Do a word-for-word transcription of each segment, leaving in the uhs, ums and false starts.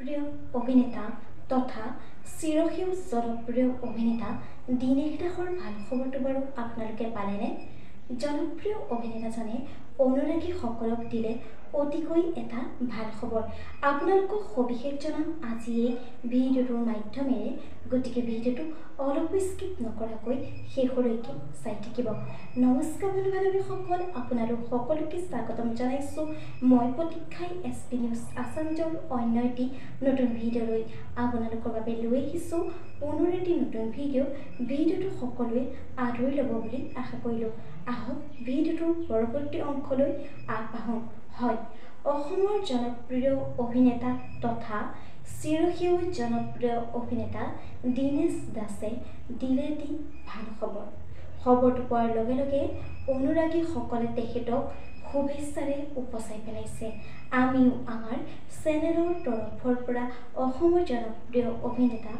জনপ্ৰিয় অভিনেতা তথা চিৰসেউজ জনপ্ৰিয় অভিনেতা দীনেশ দাসৰ ভাল খবৰটো বাৰু আপোনালোকে পালেনে? জনপ্ৰিয় অভিনেতাজনে অনুৰাগীসকলক দিলে অতিকৈ এটা ভাল খবৰ। আপোনালোকক সবিশেষ জনাম আজি এই ভিডিঅ'টোৰ মাধ্যমেৰে, গতিকে ভিডিঅ'টো অলপো স্কিপ নকৰাকৈ শেষলৈকে চাই থাকিব। নমস্কাৰ বন্ধু বান্ধৱীসকল, আপোনালোক সকলোকে স্বাগতম জনাইছোঁ মই প্ৰতীক্ষাই এছ পি নিউজ আছামজৰ অন্য এটি নতুন ভিডিঅ'লৈ। আপোনালোকৰ বাবে লৈ আহিছোঁ পুনৰ এটি নতুন ভিডিঅ'। ভিডিঅ'টো সকলোৱে আদৰি ল'ব বুলি আশা কৰিলোঁ। আহক ভিডিঅ'টোৰ পৰৱৰ্তী অংশলৈ আগবাঢ়োঁ। হয়, অসমৰ জনপ্ৰিয় অভিনেতা তথা চিৰসেউজ জনপ্ৰিয় অভিনেতা দীনেশ দাসে দিলে এটি ভাল খবৰ। খবৰটো পোৱাৰ লগে লগে অনুৰাগীসকলে তেখেতক শুভেচ্ছাৰে উপচাই পেলাইছে। আমিও আমাৰ চেনেলৰ তৰফৰ পৰা অসমৰ জনপ্ৰিয় অভিনেতা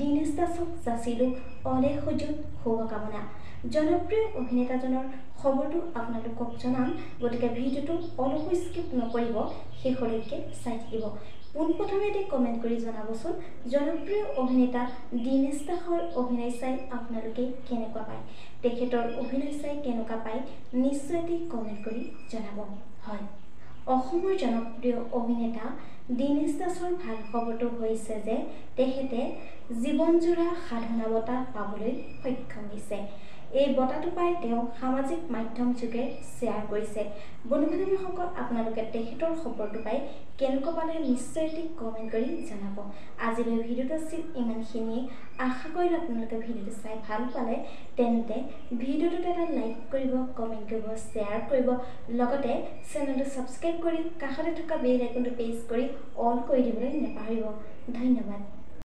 দীনেশ দাসক যাচিলোঁ অলেখ সুযোগ শুভকামনা। জনপ্ৰিয় অভিনেতাজনৰ খবৰটো আপোনালোকক জনাম, গতিকে ভিডিঅ'টো অলপো স্কিপ নকৰিব, শেষলৈকে চাই থাকিব। পোনপ্ৰথমে এটি কমেণ্ট কৰি জনাবচোন জনপ্ৰিয় অভিনেতা দীনেশ দাসৰ অভিনয় চাই আপোনালোকে কেনেকুৱা পায়, তেখেতৰ অভিনয় চাই কেনেকুৱা পায় নিশ্চয় এটি কমেণ্ট কৰি জনাব। হয়, অসমৰ জনপ্ৰিয় অভিনেতা দীনেশ দাসৰ ভাল খবৰটো হৈছে যে তেখেতে জীৱনজোৰা সাধনা বঁটা পাবলৈ সক্ষম হৈছে। এই বঁটাটো পাই তেওঁ সামাজিক মাধ্যম যোগে শ্বেয়াৰ কৰিছে। বন্ধুবান্ধৱীসকল, আপোনালোকে তেখেতৰ খবৰটো পাই কেনেকুৱা পালে নিশ্চয় এটি কমেণ্ট কৰি জনাব। আজিলৈ ভিডিঅ'টো আছিল ইমানখিনি। আশা কৰিলোঁ আপোনালোকে ভিডিঅ'টো চাই ভাল পালে। তেন্তে ভিডিঅ'টোত এটা লাইক কৰিব, কমেণ্ট কৰিব, শ্বেয়াৰ কৰিব, লগতে চেনেলটো ছাবস্ক্ৰাইব কৰি কাষতে থকা বেল আইকনটো প্ৰেছ কৰি অল কৰি দিবলৈ নাপাহৰিব। ধন্যবাদ।